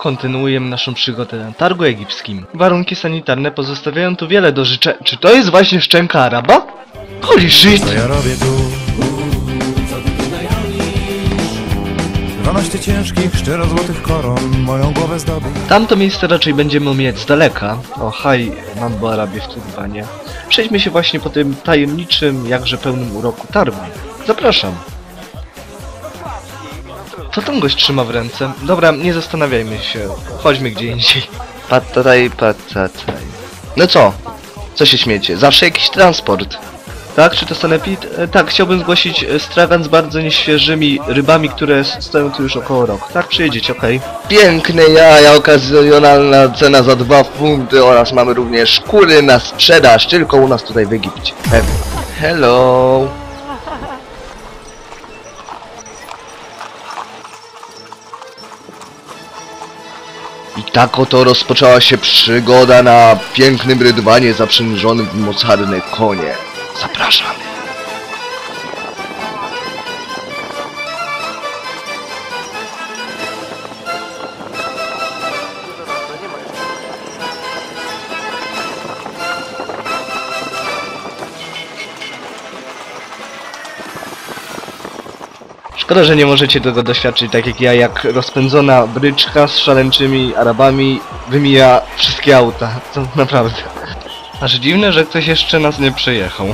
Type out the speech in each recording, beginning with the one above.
kontynuujemy naszą przygodę na Targu Egipskim. Warunki sanitarne pozostawiają tu wiele do życzenia. Czy to jest właśnie szczęka araba? Holy shit! Co ja robię tu? Co ty tutaj robisz? 12 ciężkich, 4 złotych koron moją głowę zdobył. Tamto miejsce raczej będziemy omijać z daleka. O, haj, mam bo Arabię w turbanie. Przejdźmy się właśnie po tym tajemniczym, jakże pełnym uroku targu. Zapraszam. Co tam gość trzyma w ręce? Dobra, nie zastanawiajmy się. Chodźmy gdzie indziej. Patataj, patataj. No co? Co się śmiecie? Zawsze jakiś transport. Tak? Czy to Sanepid? Tak, chciałbym zgłosić stragan z bardzo nieświeżymi rybami, które stoją tu już około rok. Tak, przyjedziecie, okej. Piękne jaja, okazjonalna cena za 2 funty oraz mamy również skóry na sprzedaż, tylko u nas tutaj w Egipcie. Hello! I tak oto rozpoczęła się przygoda na pięknym rydwanie zaprzężonym w mocarne konie. Zapraszamy. Szkoda, że nie możecie tego doświadczyć tak jak ja, jak rozpędzona bryczka z szaleńczymi Arabami wymija wszystkie auta. To naprawdę. Aż dziwne, że ktoś jeszcze nas nie przejechał.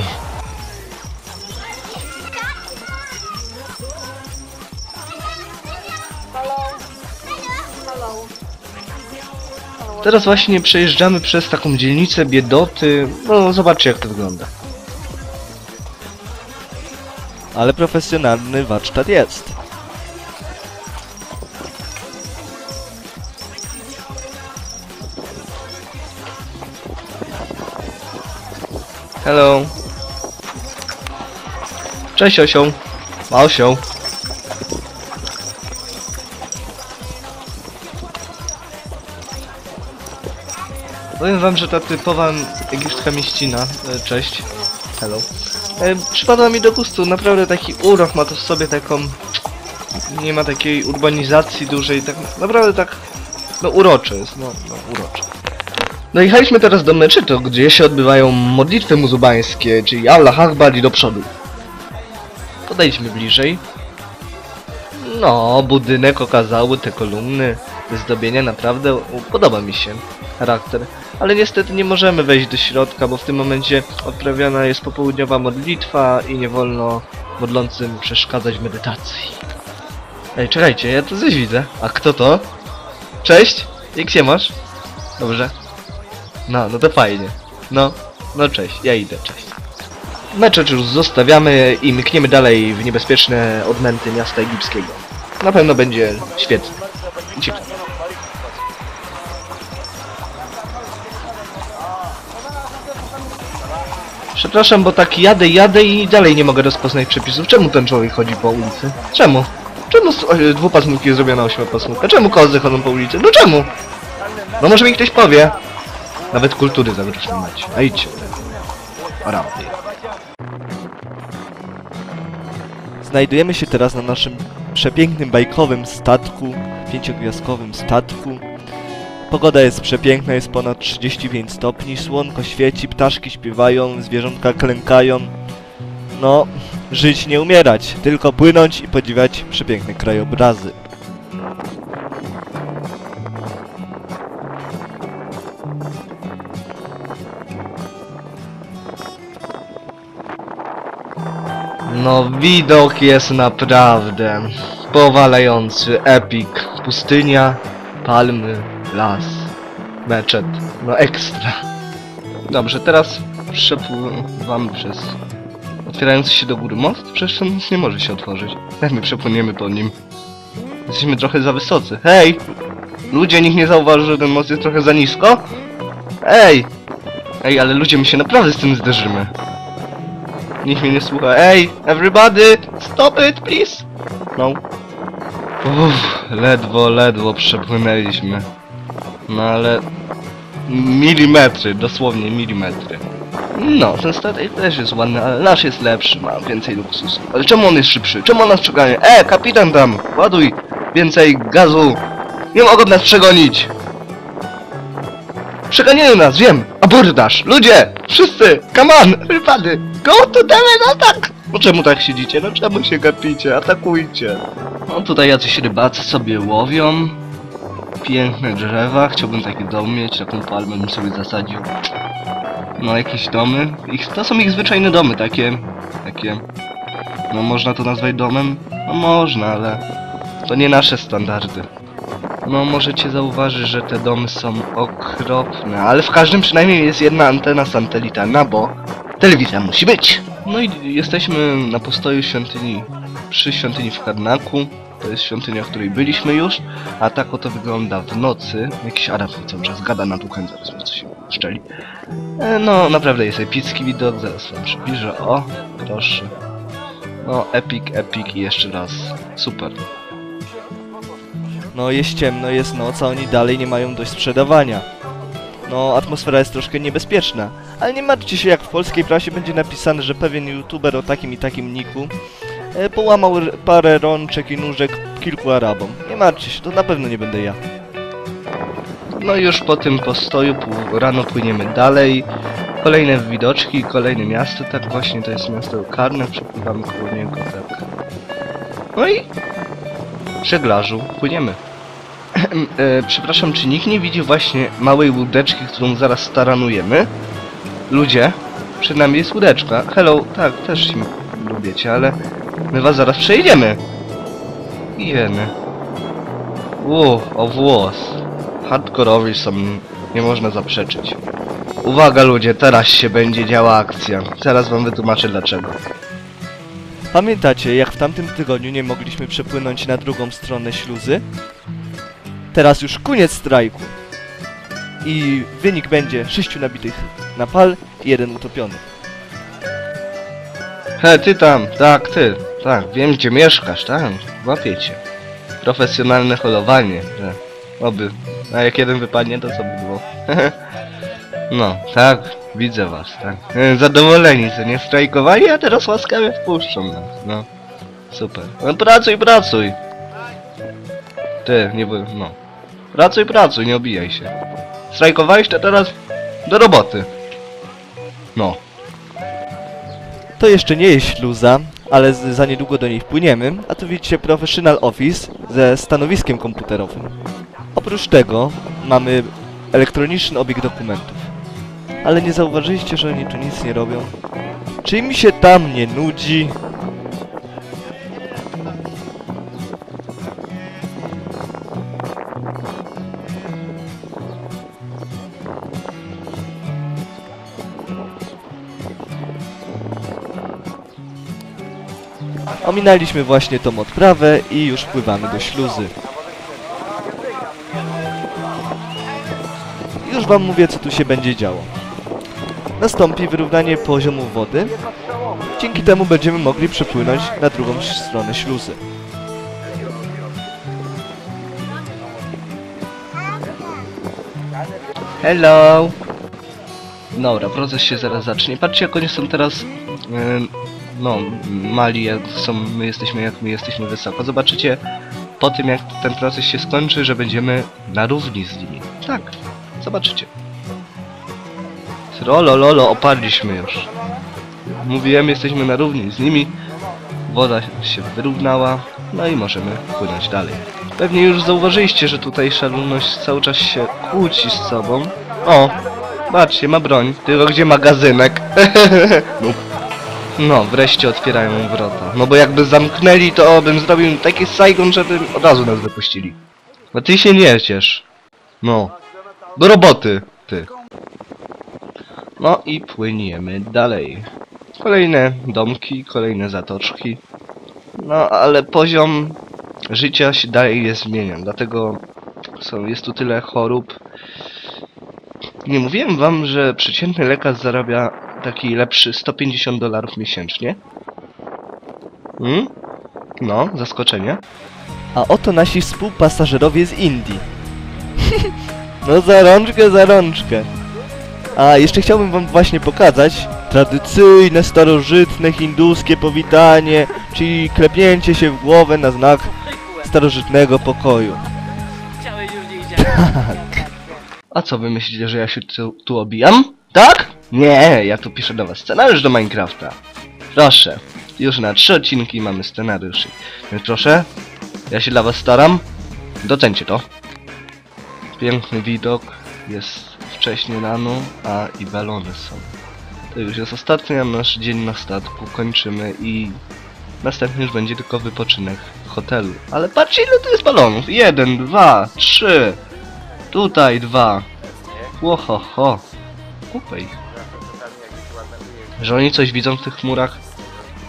Teraz właśnie przejeżdżamy przez taką dzielnicę biedoty. No, zobaczcie jak to wygląda. Ale profesjonalny warsztat jest. Hello. Cześć osioł. Ma osioł. Powiem wam, że ta typowa egipska mieścina. Cześć. Hello. Przypadła mi do gustu, naprawdę taki urok ma to w sobie, taką... Nie ma takiej urbanizacji dużej, tak naprawdę tak... No urocze jest, no urocze. No i jechaliśmy teraz do meczetu, gdzie się odbywają modlitwy muzułmańskie, czyli Allah Akbar i do przodu. Podejdźmy bliżej. No, budynek okazały, te kolumny, zdobienia, naprawdę podoba mi się charakter. Ale niestety nie możemy wejść do środka, bo w tym momencie odprawiana jest popołudniowa modlitwa i nie wolno modlącym przeszkadzać medytacji. Ej, czekajcie, ja to coś widzę. A kto to? Cześć! Jak się masz? Dobrze. No to fajnie. No cześć, ja idę, cześć. Meczet już zostawiamy i mkniemy dalej w niebezpieczne odmęty miasta egipskiego. Na pewno będzie świetnie. Ciekawe. Przepraszam, bo tak jadę i dalej nie mogę rozpoznać przepisów. Czemu ten człowiek chodzi po ulicy? Czemu? Czemu dwupasmówki jest zrobiona 8-pasmówka? Czemu kozy chodzą po ulicy? No czemu? No może mi ktoś powie. Nawet kultury zawrócimy macie. A idźcie. Arabie. Znajdujemy się teraz na naszym przepięknym bajkowym statku. 5-gwiazdkowym statku. Pogoda jest przepiękna, jest ponad 35 stopni, słonko świeci, ptaszki śpiewają, zwierzątka klękają. No, żyć nie umierać, tylko płynąć i podziwiać przepiękne krajobrazy. No, widok jest naprawdę powalający, epic. Pustynia, palmy. Las, meczet, no ekstra. Dobrze, teraz przepływamy przez otwierający się do góry most. Przecież tam nic nie może się otworzyć. Jak my przepłyniemy po nim? Jesteśmy trochę za wysocy. Hej! Ludzie, nikt nie zauważy, że ten most jest trochę za nisko? Ej! Ej, ale ludzie, my się naprawdę z tym zderzymy. Nikt mnie nie słucha. Ej! Everybody! Stop it, please! No. Uff, ledwo przepłynęliśmy. No ale... milimetry, dosłownie milimetry. No, ten statek też jest ładny, ale nasz jest lepszy, ma więcej luksusu. Ale czemu on jest szybszy? Czemu on nas przegania? Kapitan tam! Ładuj! Więcej gazu! Nie mogą nas przegonić! Przegonili nas, wiem! Abordaż! Ludzie! Wszyscy! Come on! Wypady! Go to damn attack! No czemu tak siedzicie? No czemu się gapicie? Atakujcie! No tutaj jacyś rybacy sobie łowią. Piękne drzewa. Chciałbym taki dom mieć. Taką palmę bym sobie zasadził. No jakieś domy. To są ich zwyczajne domy. Takie... No można to nazwać domem? No można, ale... To nie nasze standardy. No możecie zauważyć, że te domy są okropne, ale w każdym przynajmniej jest jedna antena satelitarna, bo telewizja musi być. No i jesteśmy na postoju świątyni, przy świątyni w Karnaku. To jest świątynia, w której byliśmy już, a tak oto wygląda w nocy. Jakiś Arab cały czas gada na duchem, zaraz mu coś szczeli. No naprawdę jest epicki widok, zaraz wam przybliżę, o proszę. No epic i jeszcze raz, super. No jest ciemno, jest noc, a oni dalej nie mają dość sprzedawania. No, atmosfera jest troszkę niebezpieczna. Ale nie martwcie się, jak w polskiej prasie będzie napisane, że pewien youtuber o takim i takim niku połamał parę rączek i nóżek kilku Arabom. Nie martwcie się, to na pewno nie będę ja. No już po tym postoju rano płyniemy dalej. Kolejne widoczki, kolejne miasto. Tak właśnie, to jest miasto Karnak, przepływamy koło niego, tak. No i... żeglarzu, płyniemy. Przepraszam, czy nikt nie widzi właśnie małej łódeczki, którą zaraz staranujemy? Ludzie, przed nami jest łódeczka. Hello, tak, też się lubicie, ale my was zaraz przejedziemy. Jeny. O włos. Hardkorowi są, nie można zaprzeczyć. Uwaga ludzie, teraz się będzie działa akcja. Zaraz wam wytłumaczę dlaczego. Pamiętacie, jak w tamtym tygodniu nie mogliśmy przepłynąć na drugą stronę śluzy? Teraz już koniec strajku. I wynik będzie 6 nabitych na pal i 1 utopiony. He, ty tam, tak, ty, tak, wiem gdzie mieszkasz, tak, łapię cię. Profesjonalne holowanie, że oby, a jak jeden wypadnie, to co by było? No, tak, widzę was, tak. Zadowoleni, co nie strajkowali, a teraz łaskawie wpuszczą nas, no. Super. No pracuj, pracuj! Ty, nie byłem, no. Pracuj, pracuj, nie obijaj się. Strajkowałeś, to teraz do roboty. No. To jeszcze nie jest śluza, ale za niedługo do niej wpłyniemy, a tu widzicie Professional Office ze stanowiskiem komputerowym. Oprócz tego mamy elektroniczny obieg dokumentów. Ale nie zauważyliście, że oni tu nic nie robią? Czy mi się tam nie nudzi? Ominęliśmy właśnie tą odprawę i już wpływamy do śluzy. Już wam mówię, co tu się będzie działo. Nastąpi wyrównanie poziomu wody. Dzięki temu będziemy mogli przepłynąć na drugą stronę śluzy. Hello! Dobra, proces się zaraz zacznie. Patrzcie, jak oni są teraz... no, mali, jak są, my jesteśmy wysoko. Zobaczycie po tym, jak ten proces się skończy, że będziemy na równi z nimi. Tak, zobaczycie. Lolo, oparliśmy już. Mówiłem, jesteśmy na równi z nimi. Woda się wyrównała. No i możemy płynąć dalej. Pewnie już zauważyliście, że tutaj szalunność cały czas się kłóci z sobą. O, patrzcie, ma broń. Tylko gdzie magazynek? No, wreszcie otwierają wrota. No bo jakby zamknęli, to bym zrobił taki sajgon, żeby od razu nas wypuścili. No ty się nie ciesz. No. Do roboty, ty. No i płyniemy dalej. Kolejne domki, kolejne zatoczki. No, ale poziom życia się dalej jest zmienia. Dlatego jest tu tyle chorób. Nie mówiłem wam, że przeciętny lekarz zarabia taki lepszy $150 miesięcznie. No, zaskoczenie. A oto nasi współpasażerowie z Indii. No za rączkę, za rączkę. A jeszcze chciałbym wam właśnie pokazać tradycyjne, starożytne, hinduskie powitanie, czyli klepnięcie się w głowę na znak starożytnego pokoju. Tak. A co wy myślicie, że ja się tu obijam? Tak? Nie, ja tu piszę do was scenariusz do Minecrafta. Proszę. Już na 3 odcinki mamy scenariuszy. Więc proszę, ja się dla was staram. Docencie to. Piękny widok. Jest wcześnie rano, a i balony są. To już jest ostatni nasz dzień na statku. Kończymy i... następny już będzie tylko wypoczynek w hotelu. Ale patrzcie, ile tu jest balonów. 1, 2, 3. Tutaj 2. Łohoho. Kupę ich. Że oni coś widzą w tych chmurach.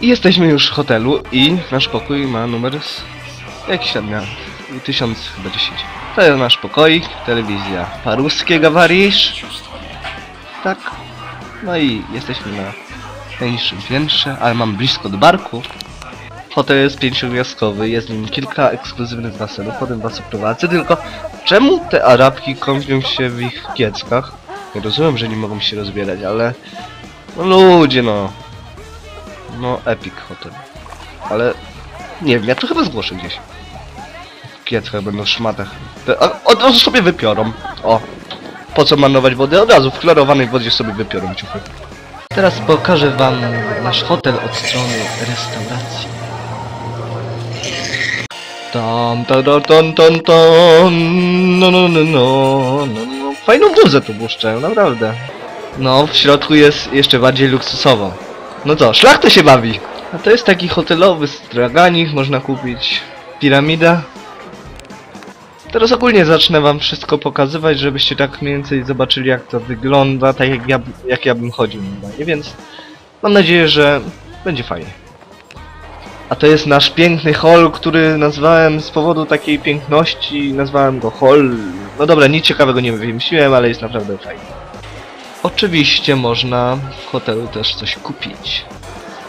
I jesteśmy już w hotelu i nasz pokój ma numer... jakiś tam miał? 1010. To jest nasz pokoik, telewizja paruskiego gawarisz. Tak. No i jesteśmy na najniższym piętrze, ale mam blisko do barku. Hotel jest 5-gwiazdkowy, jest w nim kilka ekskluzywnych basenów, potem was prowadzę, tylko czemu te Arabki kąpią się w ich kieckach? Nie rozumiem, że nie mogą się rozbierać, ale... no ludzie, no... no, epic hotel. Ale... nie wiem, ja to chyba zgłoszę gdzieś. W kieckach będą, w szmatach. Od razu sobie wypiorą. O! Po co marnować wodę? Od razu w chlorowanej wodzie sobie wypiorą ciuchy. Teraz pokażę wam nasz hotel od strony restauracji. Tam, ta, ta, tam, tam, tam, no, no, no, no, no. Fajną wózę tu puszczają, naprawdę. No, w środku jest jeszcze bardziej luksusowo. No co, szlachta się bawi! A to jest taki hotelowy straganik, można kupić piramida. Teraz ogólnie zacznę wam wszystko pokazywać, żebyście tak mniej więcej zobaczyli, jak to wygląda, tak jak ja bym chodził normalnie, więc mam nadzieję, że będzie fajnie. A to jest nasz piękny hall, który nazwałem z powodu takiej piękności, nazwałem go hall... no dobra, nic ciekawego nie wymyśliłem, ale jest naprawdę fajny. Oczywiście można w hotelu też coś kupić.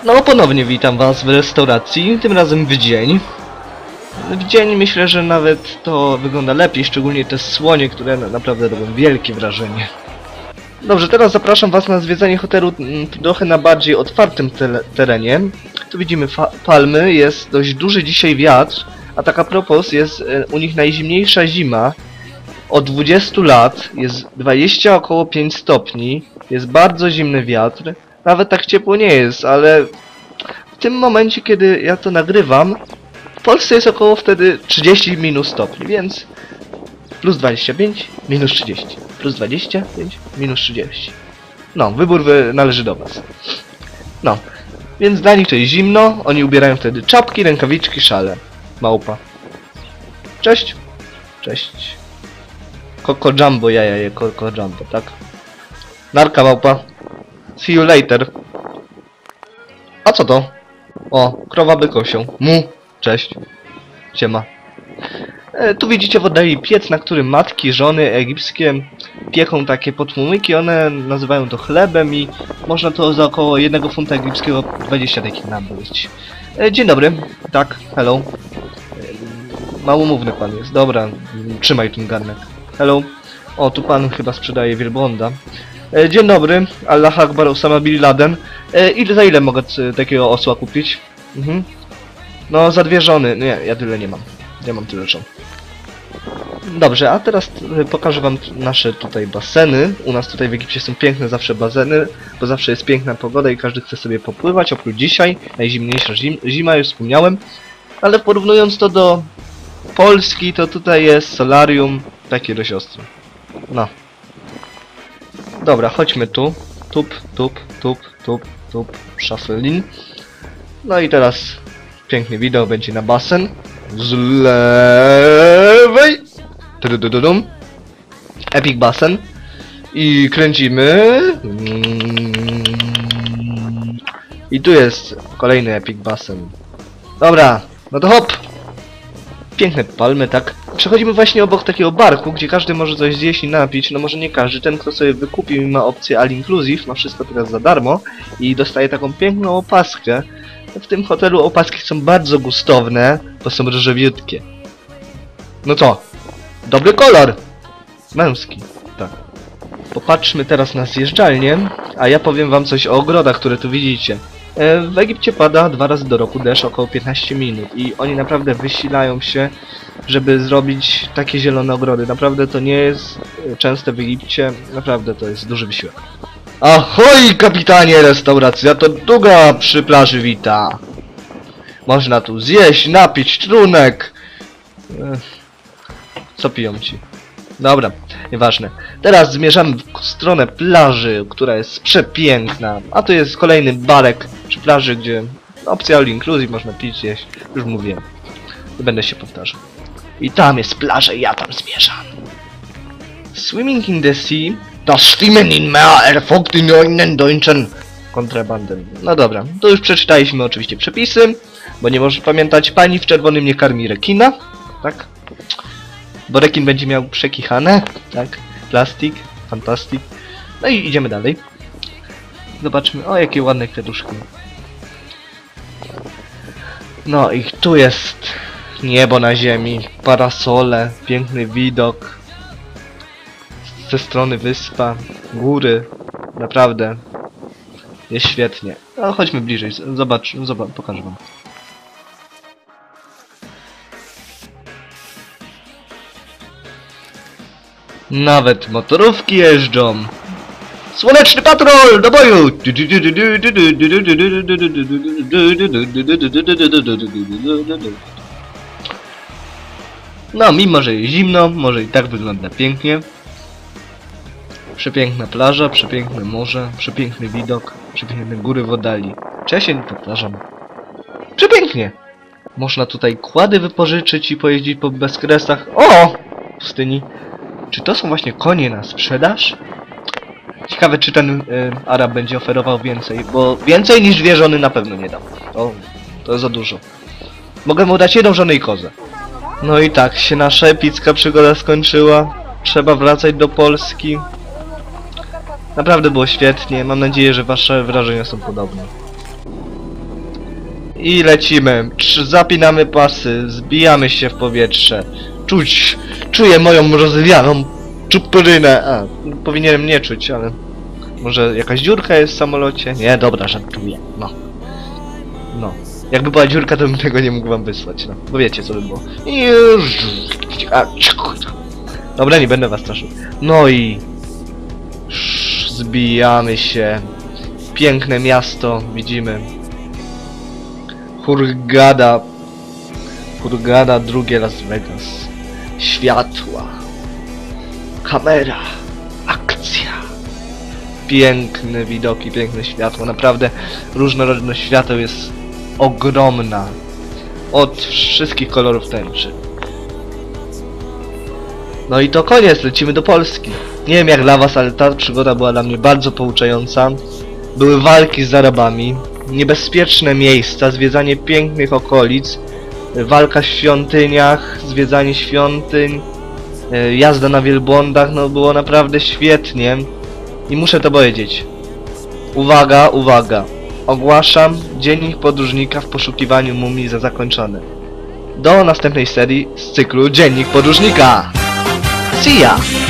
No ponownie witam was w restauracji, tym razem w dzień. W dzień myślę, że nawet to wygląda lepiej, szczególnie te słonie, które naprawdę robią wielkie wrażenie. Dobrze, teraz zapraszam was na zwiedzanie hotelu trochę na bardziej otwartym terenie. Tu widzimy palmy, jest dość duży dzisiaj wiatr, a tak a propos jest u nich najzimniejsza zima od 20 lat, jest 20 około 5 stopni, jest bardzo zimny wiatr, nawet tak ciepło nie jest, ale w tym momencie, kiedy ja to nagrywam, w Polsce jest około wtedy 30 minus stopni, więc plus 25, minus 30, plus 25, minus 30. No, wybór należy do was. No, więc dla nich to jest zimno, oni ubierają wtedy czapki, rękawiczki, szale. Małpa. Cześć. Cześć. Koko Jumbo, jaja je, Koko Jumbo, tak? Narka małpa. See you later. A co to? O, krowa bykosią. Mu. Cześć. Siema. Tu widzicie w oddali piec, na którym matki, żony egipskie pieką takie podpłomyki. One nazywają to chlebem i można to za około 1 funta egipskiego 20 takich nabyć. Dzień dobry. Tak, hello. Małomówny pan jest. Dobra, trzymaj ten garnek. Hello. O, tu pan chyba sprzedaje wielbłąda. Dzień dobry. Allah Akbar, Osama Bin Laden. Za ile mogę takiego osła kupić? Mhm. No, za 2 żony. Nie, ja tyle nie mam. Ja mam tyle żon. Dobrze, a teraz pokażę wam nasze tutaj baseny. U nas tutaj w Egipcie są piękne zawsze baseny, bo zawsze jest piękna pogoda i każdy chce sobie popływać, oprócz dzisiaj. Najzimniejsza zima, już wspomniałem. Ale porównując to do Polski, to tutaj jest solarium takie dość ostre. No. Dobra, chodźmy tu. Tup, tup, tup, tup, tup, szafelin. No i teraz... piękny widok będzie na basen. Z lewej! Epic basen. I kręcimy. I tu jest kolejny epic basen. Dobra, no to hop! Piękne palmy, tak? Przechodzimy właśnie obok takiego barku, gdzie każdy może coś zjeść i napić. No może nie każdy, ten kto sobie wykupił i ma opcję all inclusive, ma wszystko teraz za darmo. I dostaje taką piękną opaskę. W tym hotelu opaski są bardzo gustowne, bo są różowiutkie. No co? Dobry kolor! Męski, tak. Popatrzmy teraz na zjeżdżalnię, a ja powiem wam coś o ogrodach, które tu widzicie. W Egipcie pada 2 razy do roku deszcz, około 15 minut i oni naprawdę wysilają się, żeby zrobić takie zielone ogrody. Naprawdę to nie jest częste w Egipcie, naprawdę to jest duży wysiłek. Ahoj, kapitanie, restauracja to długa przy plaży wita. Można tu zjeść, napić trunek. Co piją ci? Dobra, nieważne. Teraz zmierzamy w stronę plaży, która jest przepiękna. A to jest kolejny barek przy plaży, gdzie opcja all inclusive, można pić, jeść. Już mówiłem. Nie będę się powtarzał. I tam jest plaża i ja tam zmierzam. Swimming in the sea. Das Schwimmen in Meer erfolgt in einem deutschen Kontrabandem. No dobra, to już przeczytaliśmy oczywiście przepisy, bo nie możesz pamiętać, pani w czerwonym nie karmi rekina, tak? Bo rekin będzie miał przekichane, tak? Plastik, fantastik. No i idziemy dalej. Zobaczmy, o jakie ładne kwiatuszki. No i tu jest niebo na ziemi, parasole, piękny widok. Ze strony wyspa, góry, naprawdę jest świetnie. No, chodźmy bliżej, zobacz, pokażę wam. Nawet motorówki jeżdżą. Słoneczny patrol, do boju! No, mimo że jest zimno, może i tak wygląda pięknie. Przepiękna plaża, przepiękne morze, przepiękny widok, przepiękne góry w oddali. Czy ja się nie powtarzam? Przepięknie! Można tutaj kłady wypożyczyć i pojeździć po bezkresach. O! Pustyni. Czy to są właśnie konie na sprzedaż? Ciekawe, czy ten Arab będzie oferował więcej, bo więcej niż dwie żony na pewno nie dam. O, to jest za dużo. Mogę mu dać jedną żonę i kozę. No i tak się nasza epicka przygoda skończyła. Trzeba wracać do Polski. Naprawdę było świetnie, mam nadzieję, że wasze wrażenia są podobne. I lecimy, zapinamy pasy, zbijamy się w powietrze. Czuję moją rozwianą czuprynę. A, powinienem nie czuć, ale... Może jakaś dziurka jest w samolocie? Nie, dobra, żartuję, no. Jakby była dziurka, to bym tego nie mógł wam wysłać, no. Bo wiecie, co by było. Dobra, nie będę was straszył. No i... Zbijamy się. Piękne miasto, widzimy. Hurghada. Hurghada, drugie Las Vegas. Światła. Kamera. Akcja. Piękne widoki, piękne światło. Naprawdę różnorodność świateł jest ogromna. Od wszystkich kolorów tęczy. No i to koniec, lecimy do Polski. Nie wiem jak dla was, ale ta przygoda była dla mnie bardzo pouczająca. Były walki z Arabami, niebezpieczne miejsca, zwiedzanie pięknych okolic, walka w świątyniach, zwiedzanie świątyń, jazda na wielbłądach, no było naprawdę świetnie. I muszę to powiedzieć. Uwaga, uwaga. Ogłaszam Dziennik Podróżnika w poszukiwaniu mumii za zakończony. Do następnej serii z cyklu Dziennik Podróżnika. See ya!